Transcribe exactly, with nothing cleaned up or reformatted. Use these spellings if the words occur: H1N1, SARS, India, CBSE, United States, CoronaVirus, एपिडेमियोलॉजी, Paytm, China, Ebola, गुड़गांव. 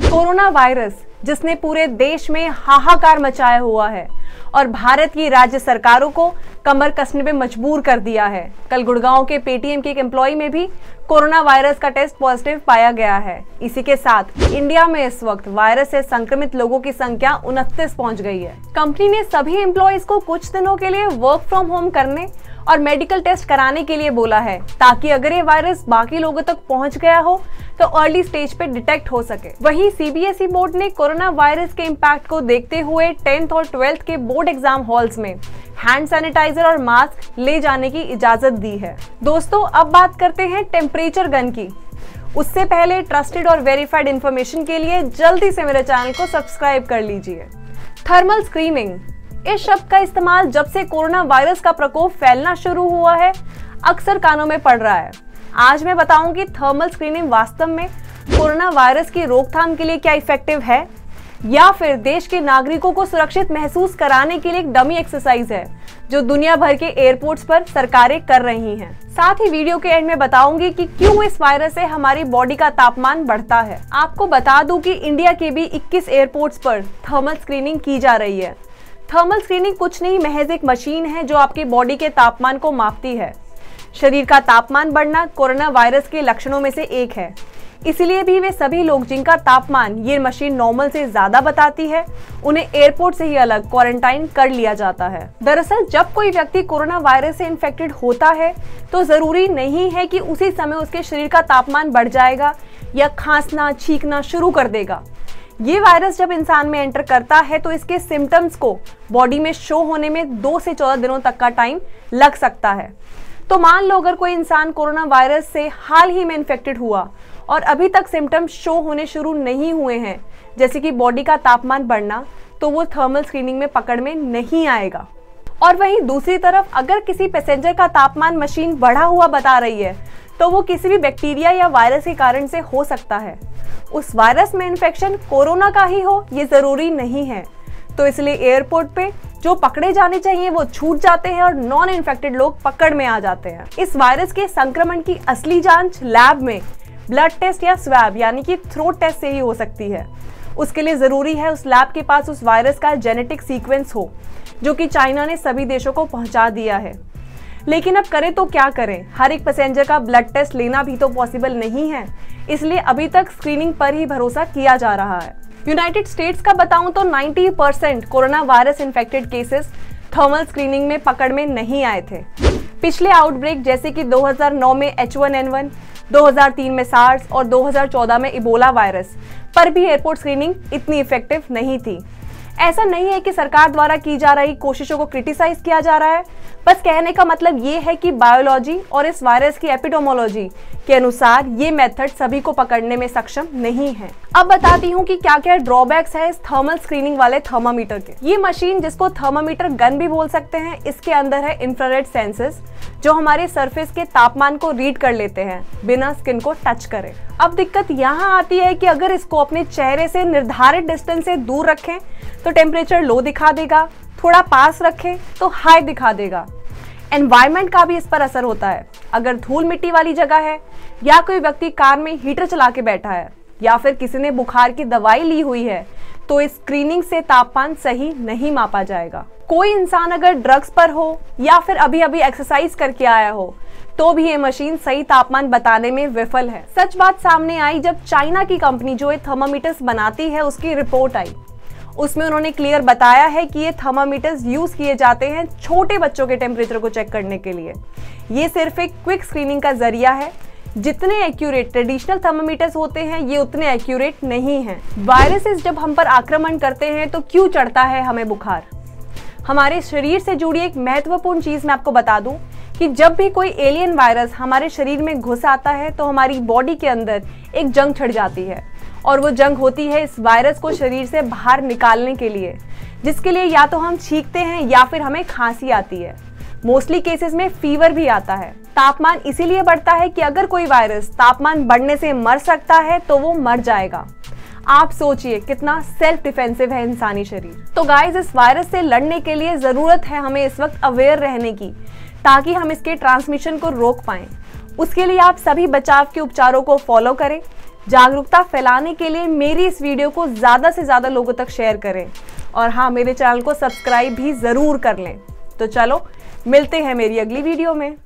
Corona virus जिसने पूरे देश में हाहाकार मचाया हुआ है और भारत की राज्य सरकारों को कमर कसने पे मजबूर कर दिया है। कल गुड़गांव के पेटीएम के एक एम्प्लॉय में भी कोरोना वायरस का टेस्ट पॉजिटिव पाया गया है। इसी के साथ इंडिया में इस वक्त वायरस से संक्रमित लोगों की संख्या उनतीस पहुंच गई है। कंपनी ने सभी एम्प्लॉयज को कुछ दिनों के लिए वर्क फ्रॉम होम करने और मेडिकल टेस्ट कराने के लिए बोला है, ताकि अगर ये वायरस बाकी लोगों तक पहुंच गया हो तो अर्ली स्टेज पे डिटेक्ट हो सके। वहीं सीबीएसई बोर्ड ने कोरोना वायरस के इम्पैक्ट को देखते हुए टेंथ और ट्वेल्थ के बोर्ड एग्जाम हॉल्स में हैंड सैनिटाइजर और मास्क ले जाने की इजाजत दी है। दोस्तों, अब बात करते हैं टेम्परेचर गन की। उससे पहले ट्रस्टेड और वेरीफाइड इंफॉर्मेशन के लिए जल्दी से मेरे चैनल को सब्सक्राइब कर लीजिए। थर्मल स्क्रीनिंग, इस शब्द का इस्तेमाल जब से कोरोना वायरस का प्रकोप फैलना शुरू हुआ है अक्सर कानों में पड़ रहा है। आज मैं बताऊंगी थर्मल स्क्रीनिंग वास्तव में कोरोना वायरस की रोकथाम के लिए क्या इफेक्टिव है, या फिर देश के नागरिकों को सुरक्षित महसूस कराने के लिए एक डमी एक्सरसाइज है जो दुनिया भर के एयरपोर्ट्स पर सरकारें कर रही हैं। साथ ही वीडियो के एंड में बताऊंगी कि क्यों इस वायरस से हमारी बॉडी का तापमान बढ़ता है। आपको बता दूं कि इंडिया के भी इक्कीस एयरपोर्ट्स पर थर्मल स्क्रीनिंग की जा रही है। थर्मल स्क्रीनिंग कुछ नहीं महज एक मशीन है जो आपके बॉडी के तापमान को मापती है। शरीर का तापमान बढ़ना कोरोना वायरस के लक्षणों में से एक है, इसलिए भी वे सभी लोग जिनका तापमान ये मशीन नॉर्मल से ज्यादा बताती है, उन्हें एयरपोर्ट से ही अलग क्वारंटाइन कर लिया जाता है। दरअसल जब कोई व्यक्ति कोरोना वायरस से इन्फेक्टेड होता है तो जरूरी नहीं है कि उसी समय उसके शरीर का तापमान बढ़ जाएगा या खांसना छींकना शुरू कर देगा। ये वायरस जब इंसान में एंटर करता है तो इसके सिम्टम्स को बॉडी में शो होने में दो से चौदह दिनों तक का टाइम लग सकता है। तो मान लो अगर कोई इंसान कोरोना वायरस से हाल ही में इन्फेक्टेड हुआ और अभी तक सिम्टम्स शो होने शुरू नहीं हुए हैं, जैसे कि बॉडी का तापमान बढ़ना, तो वो थर्मल स्क्रीनिंग में पकड़ में नहीं आएगा। और वहीं दूसरी तरफ अगर किसी पैसेंजर का तापमान मशीन बढ़ा हुआ बता रही है तो वो किसी भी बैक्टीरिया या वायरस के कारण से हो सकता है। उस वायरस में इन्फेक्शन कोरोना का ही हो ये ज़रूरी नहीं है, तो इसलिए एयरपोर्ट पे जो पकड़े जाने चाहिए वो छूट जाते हैं और नॉन इन्फेक्टेड लोग पकड़ में आ जाते हैं। इस वायरस के संक्रमण की असली जांच लैब में ब्लड टेस्ट या स्वैब यानी कि थ्रोट टेस्ट से ही हो सकती है। उसके लिए ज़रूरी है उस लैब के पास उस वायरस का जेनेटिक सीक्वेंस हो, जो कि चाइना ने सभी देशों को पहुँचा दिया है। लेकिन अब करें तो क्या करें, हर एक पैसेंजर का ब्लड टेस्ट लेना भी तो पॉसिबल नहीं है, इसलिए अभी तक स्क्रीनिंग पर ही भरोसा किया जा रहा है। यूनाइटेड स्टेट्स का बताऊं तो नब्बे percent corona virus infected cases thermal screening में पकड़ में नहीं आए थे। पिछले आउटब्रेक जैसे कि दो हज़ार नौ में एच वन एन वन, दो हज़ार तीन में सार्स और दो हज़ार चौदह में इबोला वायरस पर भी एयरपोर्ट स्क्रीनिंग इतनी इफेक्टिव नहीं थी। ऐसा नहीं है कि सरकार द्वारा की जा रही कोशिशों को क्रिटिसाइज किया जा रहा है, बस कहने का मतलब ये है कि बायोलॉजी और इस वायरस की एपिडेमियोलॉजी के अनुसार ये मेथड सभी को पकड़ने में सक्षम नहीं है। अब बताती हूँ कि क्या क्या ड्रॉबैक्स है इस थर्मल स्क्रीनिंग वाले थर्मामीटर के। ये मशीन, जिसको थर्मामीटर गन भी बोल सकते हैं, इसके अंदर है इंफ्रारेड सेंसर्स जो हमारे सरफेस के तापमान को रीड कर लेते हैं बिना स्किन को टच करे। अब दिक्कत यहाँ आती है कि अगर इसको अपने चेहरे से निर्धारित डिस्टेंस से दूर रखें तो टेम्परेचर लो दिखा देगा, थोड़ा पास रखें तो हाई दिखा देगा। एनवायरनमेंट का भी इस पर असर होता है। अगर धूल मिट्टी वाली जगह है, या कोई व्यक्ति कार में हीटर चला के बैठा है, या फिर किसी ने बुखार की दवाई ली हुई है, तो इस स्क्रीनिंग से तापमान सही नहीं मापा जाएगा। कोई इंसान अगर ड्रग्स पर हो या फिर अभी अभी एक्सरसाइज करके आया हो तो भी ये मशीन सही तापमान बताने में विफल है। सच बात सामने आई जब चाइना की कंपनी जो ये थर्मामीटर्स बनाती है उसकी रिपोर्ट आई। उसमें उन्होंने क्लियर बताया है कि ये थर्मामीटर्स यूज किए जाते हैं छोटे बच्चों के टेम्परेचर को चेक करने के लिए। ये सिर्फ एक क्विक स्क्रीनिंग का जरिया है। जितने एक्यूरेट ट्रेडिशनल थर्मामीटर्स होते हैं ये उतने एक्यूरेट नहीं हैं। वायरसेस जब हम पर आक्रमण करते हैं तो क्यों चढ़ता है हमें बुखार? हमारे शरीर से जुड़ी एक महत्वपूर्ण चीज़ मैं आपको बता दूं कि जब भी कोई एलियन वायरस हमारे शरीर में घुस आता है तो हमारी बॉडी के अंदर एक जंग छिड़ जाती है, और वो जंग होती है इस वायरस को शरीर से बाहर निकालने के लिए, जिसके लिए या तो हम छींकते हैं या फिर हमें खांसी आती है। मोस्टली केसेस में फीवर भी आता है। तापमान इसीलिए बढ़ता है कि अगर कोई वायरस तापमान बढ़ने से मर सकता है तो वो मर जाएगा। आप सोचिए कितना सेल्फ डिफेंसिव है इंसानी शरीर। तो गाइज, इस वायरस से लड़ने के लिए ज़रूरत है हमें इस वक्त अवेयर रहने की, ताकि हम इसके ट्रांसमिशन को रोक पाएँ। उसके लिए आप सभी बचाव के उपचारों को फॉलो करें, जागरूकता फैलाने के लिए मेरी इस वीडियो को ज़्यादा से ज़्यादा लोगों तक शेयर करें और हाँ, मेरे चैनल को सब्सक्राइब भी ज़रूर कर लें। तो चलो मिलते हैं मेरी अगली वीडियो में।